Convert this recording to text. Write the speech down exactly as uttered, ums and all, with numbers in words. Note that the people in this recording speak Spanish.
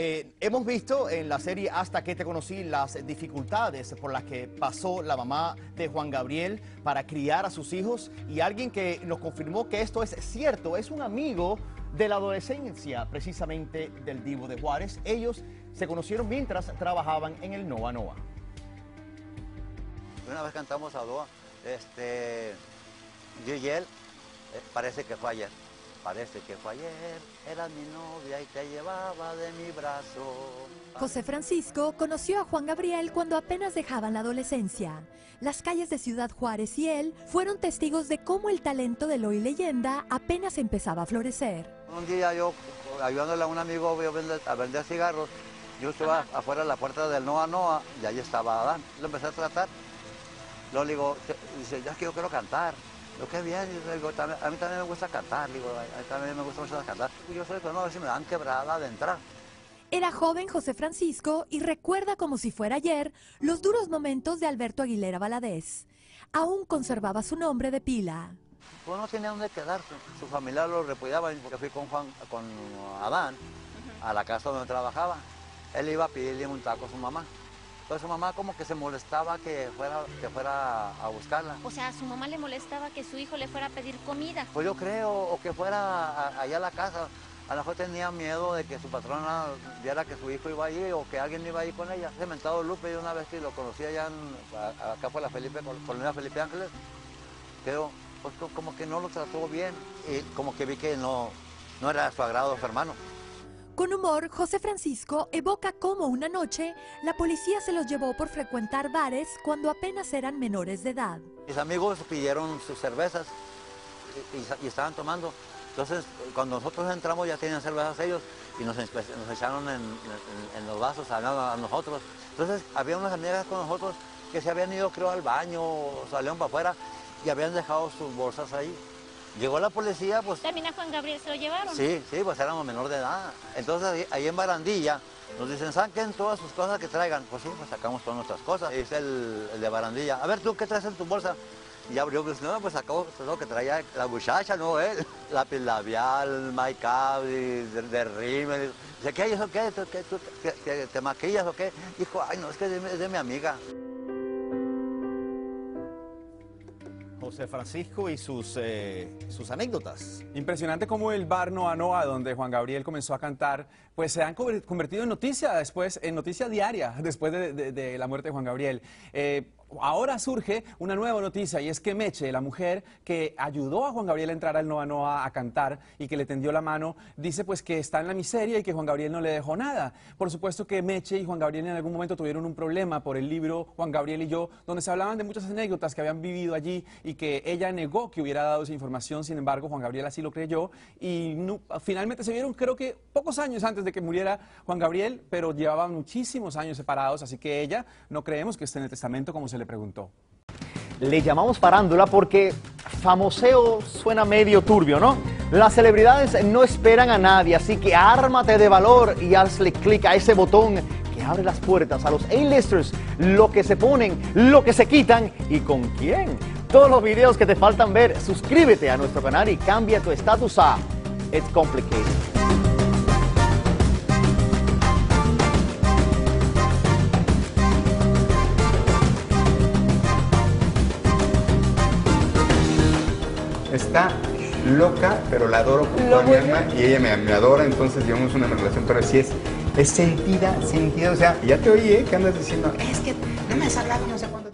Eh, hemos visto en la serie Hasta que te conocí las dificultades por las que pasó la mamá de Juan Gabriel para criar a sus hijos, y alguien que nos confirmó que esto es cierto es un amigo de la adolescencia, precisamente del Divo de Juárez. Ellos se conocieron mientras trabajaban en el Noa Noa. Una vez cantamos a Doa, este, yo y él, parece que fue ayer. Parece que fue ayer, eras mi novia y te llevaba de mi brazo. José Francisco conoció a Juan Gabriel cuando apenas dejaban la adolescencia. Las calles de Ciudad Juárez y él fueron testigos de cómo el talento del hoy leyenda apenas empezaba a florecer. Un día yo, ayudándole a un amigo a vender cigarros, yo estuve Ajá. afuera de la puerta del Noa Noa y ahí estaba Adán. Lo empecé a tratar, lo digo, dice, ya es que yo quiero cantar. Lo que bien, digo, también, a mí también me gusta cantar, digo, a mí también me gusta mucho cantar. Yo soy que no, a ver si me dan quebrada de entrar. Era joven José Francisco y recuerda como si fuera ayer los duros momentos de Alberto Aguilera Valadez. Aún conservaba su nombre de pila. Pues no tenía dónde quedarse, su familia lo repudiaba, porque fui con, Juan, con Adán a la casa donde trabajaba. Él iba a pedirle un taco a su mamá. Entonces su mamá como que se molestaba que fuera, que fuera a buscarla. O sea, su mamá le molestaba que su hijo le fuera a pedir comida. Pues yo creo, o que fuera a, allá a la casa. A lo mejor tenía miedo de que su patrona viera que su hijo iba allí o que alguien iba allí con ella. Se inventado Lupe, yo una vez que lo conocí allá, en, a, acá por la Felipe, Colonia Felipe Ángeles, creo, pues como que no lo trató bien y como que vi que no, no era a su agrado su hermano. Con humor, José Francisco evoca cómo una noche la policía se los llevó por frecuentar bares cuando apenas eran menores de edad. Mis amigos pidieron sus cervezas y, y, y estaban tomando. Entonces, cuando nosotros entramos ya tenían cervezas ellos y nos, nos echaron en, en, en los vasos a, a nosotros. Entonces, había unas amigas con nosotros que se habían ido, creo, al baño o salieron para afuera y habían dejado sus bolsas ahí. Llegó la policía, pues... ¿También a Juan Gabriel se lo llevaron? Sí, sí, pues éramos menor de edad. Entonces, ahí en Barandilla, nos dicen, saquen todas sus cosas que traigan. Pues sí, pues sacamos todas nuestras cosas. Y dice el, el de Barandilla, a ver, ¿tú qué traes en tu bolsa? Y abrió, pues, no, pues sacó lo que traía la muchacha, no él. Lápiz labial, make-up, de, de rímel. Dice, ¿qué hay eso qué? ¿Tú, qué, tú te, te, te maquillas o qué? Dijo, ay, no, es que es de, es de mi amiga. José Francisco y sus, eh, sus anécdotas. Impresionante cómo el bar Noa Noa, donde Juan Gabriel comenzó a cantar, pues se han convertido en noticia después, en noticia diaria, después de, de, de la muerte de Juan Gabriel. Eh, ahora surge una nueva noticia, y es que Meche, la mujer que ayudó a Juan Gabriel a entrar al Noa Noa a cantar y que le tendió la mano, dice pues que está en la miseria y que Juan Gabriel no le dejó nada. Por supuesto que Meche y Juan Gabriel en algún momento tuvieron un problema por el libro Juan Gabriel y yo, donde se hablaban de muchas anécdotas que habían vivido allí y que ella negó que hubiera dado esa información. Sin embargo, Juan Gabriel así lo creyó y no, finalmente se vieron, creo que pocos años antes de que muriera Juan Gabriel, pero llevaban muchísimos años separados, así que ella no creemos que esté en el testamento como se le preguntó. Le llamamos farándula porque famoseo suena medio turbio, ¿no? Las celebridades no esperan a nadie, así que ármate de valor y hazle clic a ese botón que abre las puertas a los A-listers, lo que se ponen, lo que se quitan y con quién. Todos los videos que te faltan ver, suscríbete a nuestro canal y cambia tu estatus a It's Complicated. Está loca, pero la adoro con toda mi alma y ella me, me adora, entonces llevamos una relación, pero sí es, es sentida, sentida, o sea, ya te oí, ¿eh? ¿Qué andas diciendo? Es que no me has hablado, no sé cuándo.